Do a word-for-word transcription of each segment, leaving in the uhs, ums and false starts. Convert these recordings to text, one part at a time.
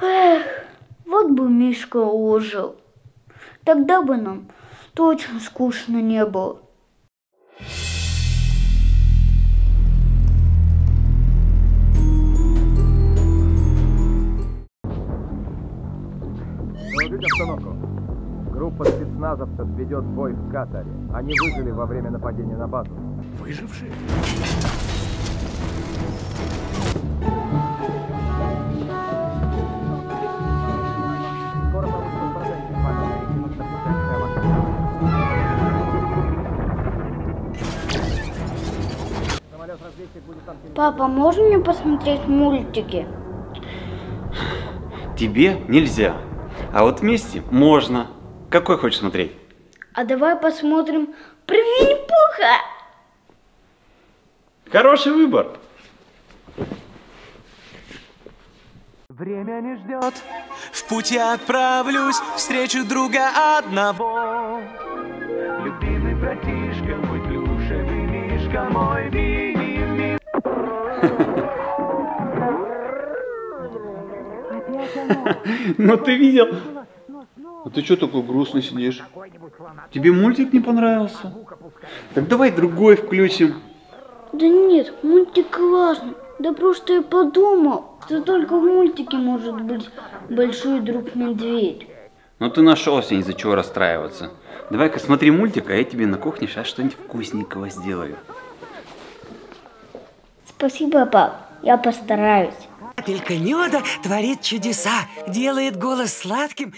Эх, вот бы Мишка ожил. Тогда бы нам точно скучно не было. Доложить обстановку. Группа спецназовцев ведет бой в Катаре. Они выжили во время нападения на базу. Выжившие? Папа, можно мне посмотреть мультики? Тебе нельзя, а вот вместе можно. Какой хочешь смотреть? А давай посмотрим про Винни Пуха. Хороший выбор. Время не ждет. В путь я отправлюсь, встречу друга одного. Любимый братишка, мой плюшевый мишка, мой Винни. Ну ты видел? А ты что такой грустный сидишь? Тебе мультик не понравился? Так давай другой включим. Да нет, мультик классный. Да просто я подумал, что только в мультике может быть большой друг-медведь. Но ты нашелся, из-за чего расстраиваться. Давай-ка смотри мультик, а я тебе на кухне сейчас что-нибудь вкусненького сделаю. Спасибо, пап, я постараюсь. Пелька Нёда творит чудеса, делает голос сладким.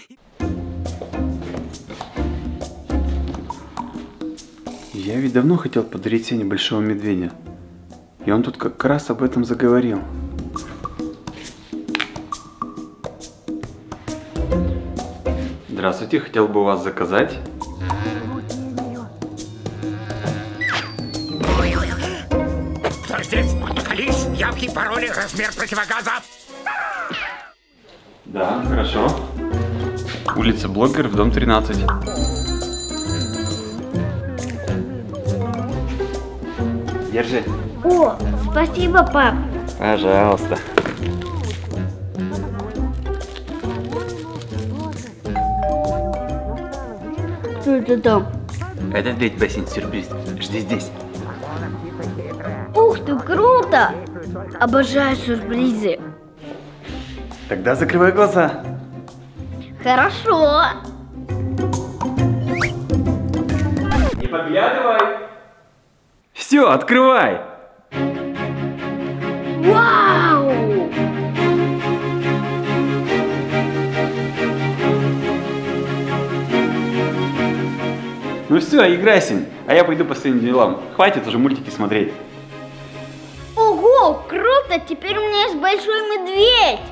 Я ведь давно хотел подарить Сене большого медведя. И он тут как раз об этом заговорил. Здравствуйте, хотел бы вас заказать. Здесь колись, явки, пароли, размер противогаза. Да, хорошо. Улица Блогер, в дом тринадцать. Держи. О, спасибо, пап. Пожалуйста. Что это там? Это для тебя, Сень, сюрприз. Жди здесь. Ух ты, круто! Обожаю сюрпризы. Тогда закрывай глаза. Хорошо. Не подглядывай. Все, открывай. Вау! Ну все, играй, Сень, а я пойду по своим делам. Хватит уже мультики смотреть. Ого, круто! Теперь у меня есть большой медведь!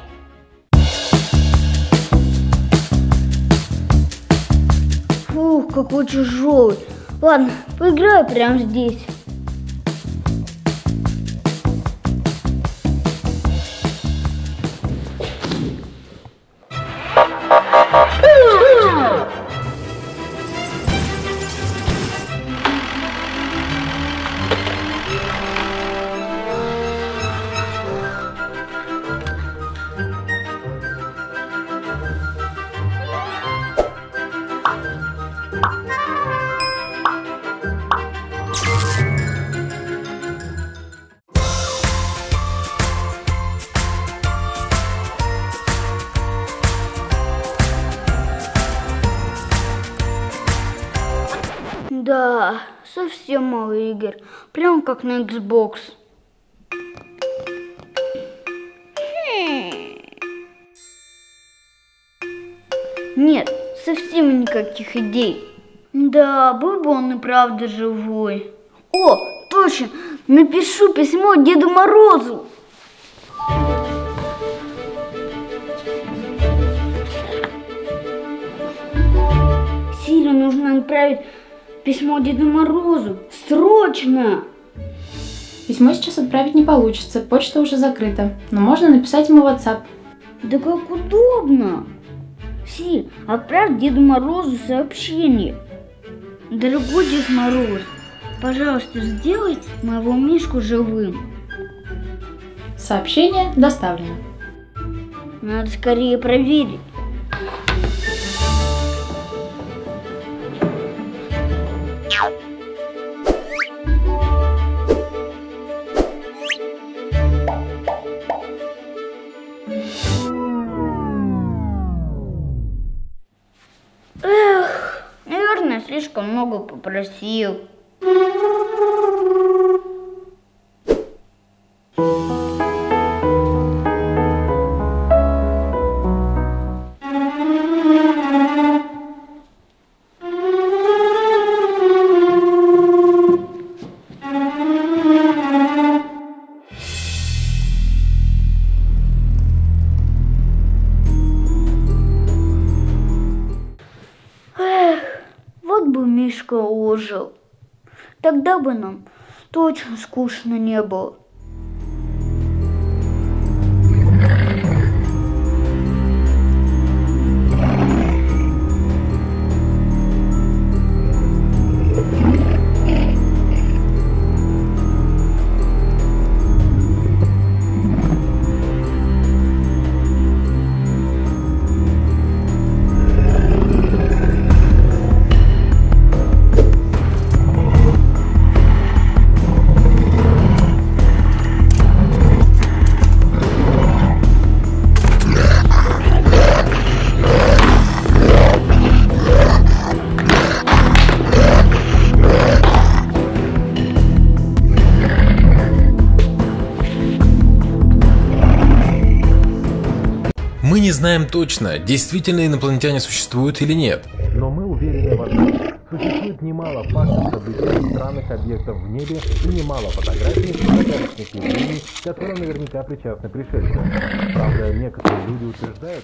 Фух, какой тяжелый. Ладно, поиграю прямо здесь. Да, совсем мало игр, прям как на Xbox. Нет, совсем никаких идей. Да, был бы он и правда живой. О, точно, напишу письмо Деду Морозу. Силе нужно отправить письмо Деду Морозу. Срочно! Письмо сейчас отправить не получится, почта уже закрыта. Но можно написать ему в WhatsApp. Да как удобно! Си, отправь Деду Морозу сообщение. Дорогой Дед Мороз, пожалуйста, сделай моего Мишку живым. Сообщение доставлено. Надо скорее проверить. Эх, наверное, слишком много попросил. Ожил. Тогда бы нам точно скучно не было. Мы не знаем точно, действительно инопланетяне существуют или нет. Но мы уверены в одном. Существует немало фактов наблюдений странных объектов в небе и немало фотографий загадочных явлений, которые наверняка причастны пришельцам. Правда, некоторые люди утверждают...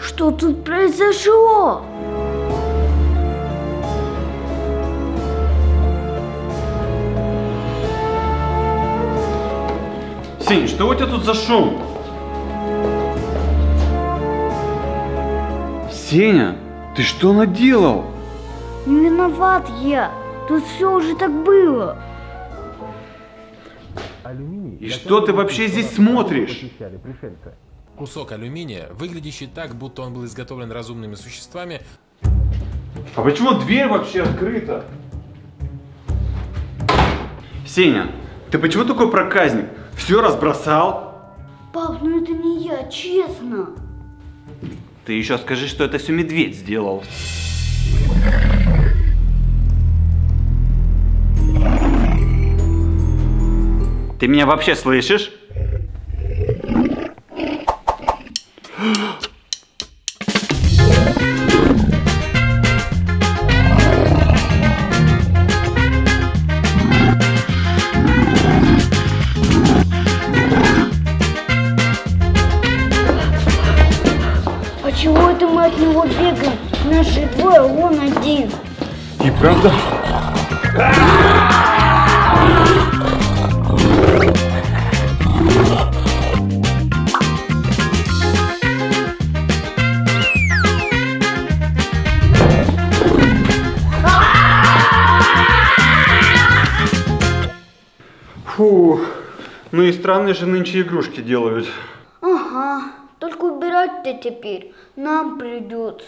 Что тут произошло? Сеня, что у тебя тут за шум? Сеня, ты что наделал? Не виноват я. Тут все уже так было. И что ты вообще здесь смотришь? Кусок алюминия, выглядящий так, будто он был изготовлен разумными существами. А почему дверь вообще открыта? Сеня, ты почему такой проказник? Все разбросал? Пап, ну это не я, честно. Ты еще скажи, что это все медведь сделал. Ты меня вообще слышишь? От него бегаем, наши двое, он один. И правда? Фу, ну и странные же нынче игрушки делают. Ага. Только убирать-то теперь нам придется.